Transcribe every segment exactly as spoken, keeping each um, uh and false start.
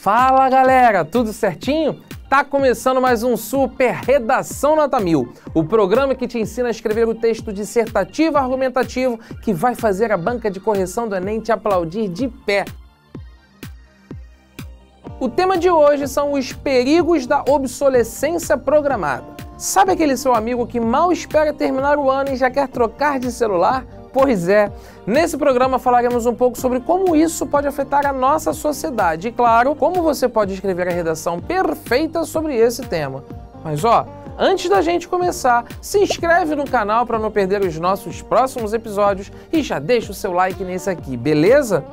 Fala galera, tudo certinho? Tá começando mais um Super Redação Nota mil, o programa que te ensina a escrever o texto dissertativo argumentativo que vai fazer a banca de correção do Enem te aplaudir de pé. O tema de hoje são os perigos da obsolescência programada. Sabe aquele seu amigo que mal espera terminar o ano e já quer trocar de celular? Pois é, nesse programa falaremos um pouco sobre como isso pode afetar a nossa sociedade e, claro, como você pode escrever a redação perfeita sobre esse tema. Mas ó, antes da gente começar, se inscreve no canal para não perder os nossos próximos episódios e já deixa o seu like nesse aqui, beleza?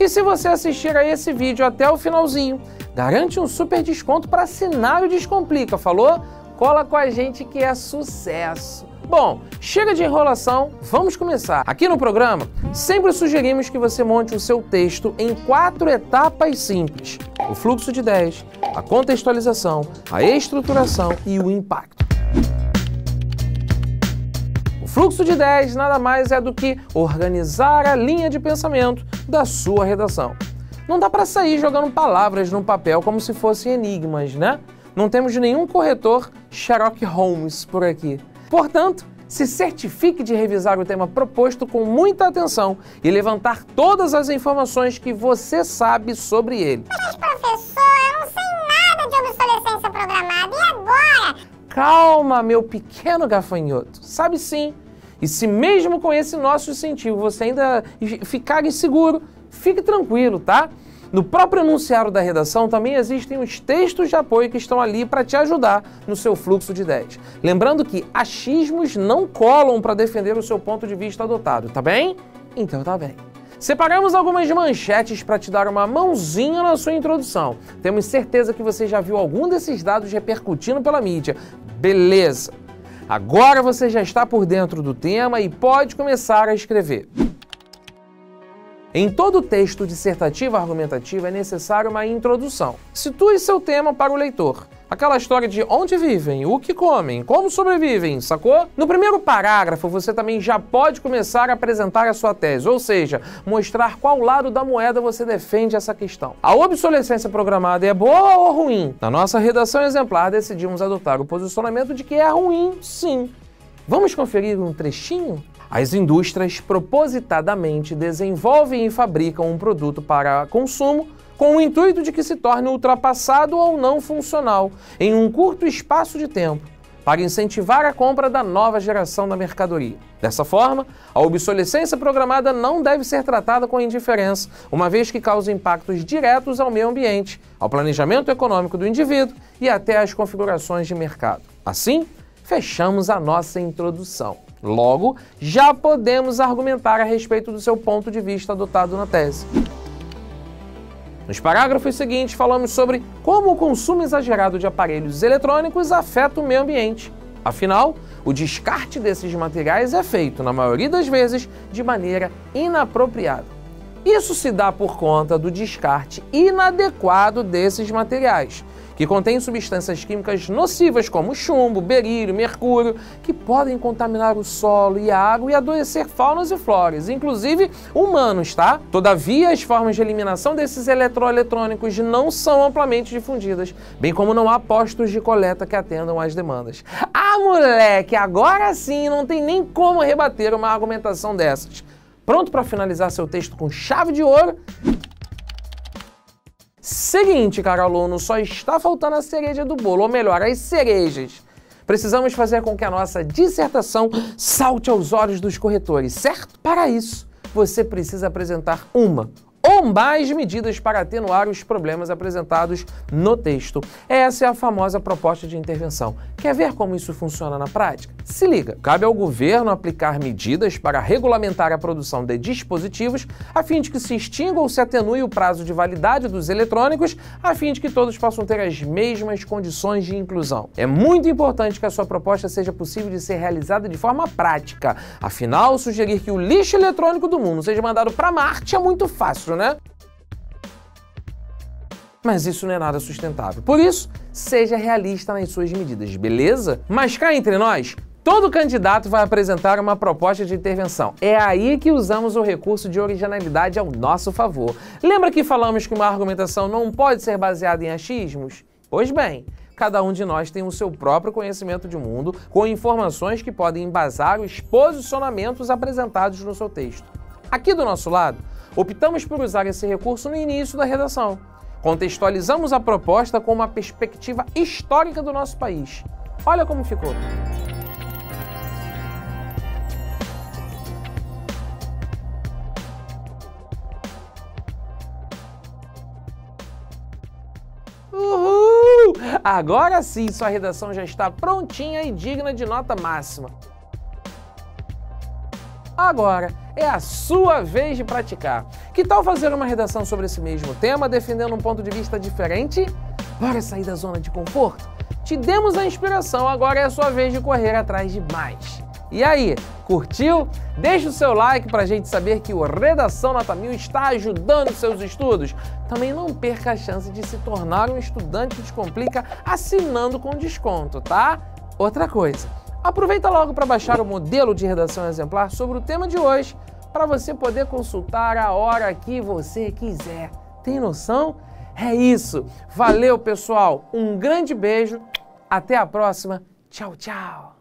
E se você assistir a esse vídeo até o finalzinho, garante um super desconto para assinar o Descomplica, falou? Cola com a gente que é sucesso! Bom, chega de enrolação, vamos começar. Aqui no programa, sempre sugerimos que você monte o seu texto em quatro etapas simples: o fluxo de ideias, a contextualização, a estruturação e o impacto. O fluxo de ideias nada mais é do que organizar a linha de pensamento da sua redação. Não dá para sair jogando palavras no papel como se fossem enigmas, né? Não temos nenhum corretor Sherlock Holmes por aqui. Portanto, se certifique de revisar o tema proposto com muita atenção e levantar todas as informações que você sabe sobre ele. Mas, professor, eu não sei nada de obsolescência programada, e agora? Calma, meu pequeno gafanhoto. Sabe sim. E se mesmo com esse nosso incentivo você ainda ficar inseguro, fique tranquilo, tá? No próprio enunciado da redação também existem os textos de apoio que estão ali para te ajudar no seu fluxo de ideias. Lembrando que achismos não colam para defender o seu ponto de vista adotado, tá bem? Então tá bem. Separamos algumas manchetes para te dar uma mãozinha na sua introdução. Temos certeza que você já viu algum desses dados repercutindo pela mídia. Beleza! Agora você já está por dentro do tema e pode começar a escrever. Em todo texto dissertativo argumentativo é necessário uma introdução. Situe seu tema para o leitor. Aquela história de onde vivem, o que comem, como sobrevivem, sacou? No primeiro parágrafo você também já pode começar a apresentar a sua tese, ou seja, mostrar qual lado da moeda você defende essa questão. A obsolescência programada é boa ou ruim? Na nossa redação exemplar decidimos adotar o posicionamento de que é ruim, sim. Vamos conferir um trechinho? As indústrias propositadamente desenvolvem e fabricam um produto para consumo com o intuito de que se torne ultrapassado ou não funcional em um curto espaço de tempo, para incentivar a compra da nova geração da mercadoria. Dessa forma, a obsolescência programada não deve ser tratada com indiferença, uma vez que causa impactos diretos ao meio ambiente, ao planejamento econômico do indivíduo e até às configurações de mercado. Assim, fechamos a nossa introdução. Logo, já podemos argumentar a respeito do seu ponto de vista adotado na tese. Nos parágrafos seguintes, falamos sobre como o consumo exagerado de aparelhos eletrônicos afeta o meio ambiente. Afinal, o descarte desses materiais é feito, na maioria das vezes, de maneira inapropriada. Isso se dá por conta do descarte inadequado desses materiais, que contém substâncias químicas nocivas como chumbo, berílio, mercúrio, que podem contaminar o solo e a água e adoecer faunas e floras, inclusive humanos, tá? Todavia, as formas de eliminação desses eletroeletrônicos não são amplamente difundidas, bem como não há postos de coleta que atendam às demandas. Ah, moleque, agora sim não tem nem como rebater uma argumentação dessas. Pronto para finalizar seu texto com chave de ouro? Seguinte, caro aluno, só está faltando a cereja do bolo, ou melhor, as cerejas. Precisamos fazer com que a nossa dissertação salte aos olhos dos corretores, certo? Para isso, você precisa apresentar uma ou mais medidas para atenuar os problemas apresentados no texto. Essa é a famosa proposta de intervenção. Quer ver como isso funciona na prática? Se liga! Cabe ao governo aplicar medidas para regulamentar a produção de dispositivos a fim de que se extinga ou se atenue o prazo de validade dos eletrônicos, a fim de que todos possam ter as mesmas condições de inclusão. É muito importante que a sua proposta seja possível de ser realizada de forma prática. Afinal, sugerir que o lixo eletrônico do mundo seja mandado para Marte é muito fácil, né? Mas isso não é nada sustentável. Por isso, seja realista nas suas medidas, beleza? Mas cá entre nós, Todo candidato vai apresentar uma proposta de intervenção. É aí que usamos o recurso de originalidade ao nosso favor. Lembra que falamos que uma argumentação não pode ser baseada em achismos? Pois bem, cada um de nós tem o seu próprio conhecimento de mundo, com informações que podem embasar os posicionamentos apresentados no seu texto. Aqui do nosso lado, optamos por usar esse recurso no início da redação. Contextualizamos a proposta com uma perspectiva histórica do nosso país. Olha como ficou. Agora sim, sua redação já está prontinha e digna de nota máxima. Agora é a sua vez de praticar. Que tal fazer uma redação sobre esse mesmo tema, defendendo um ponto de vista diferente? Bora sair da zona de conforto? Te demos a inspiração, agora é a sua vez de correr atrás de mais. E aí, curtiu? Deixa o seu like pra gente saber que o Redação Nota mil está ajudando seus estudos. Também não perca a chance de se tornar um estudante Descomplica assinando com desconto, tá? Outra coisa, aproveita logo para baixar o modelo de redação exemplar sobre o tema de hoje, para você poder consultar a hora que você quiser. Tem noção? É isso. Valeu, pessoal. Um grande beijo. Até a próxima. Tchau, tchau.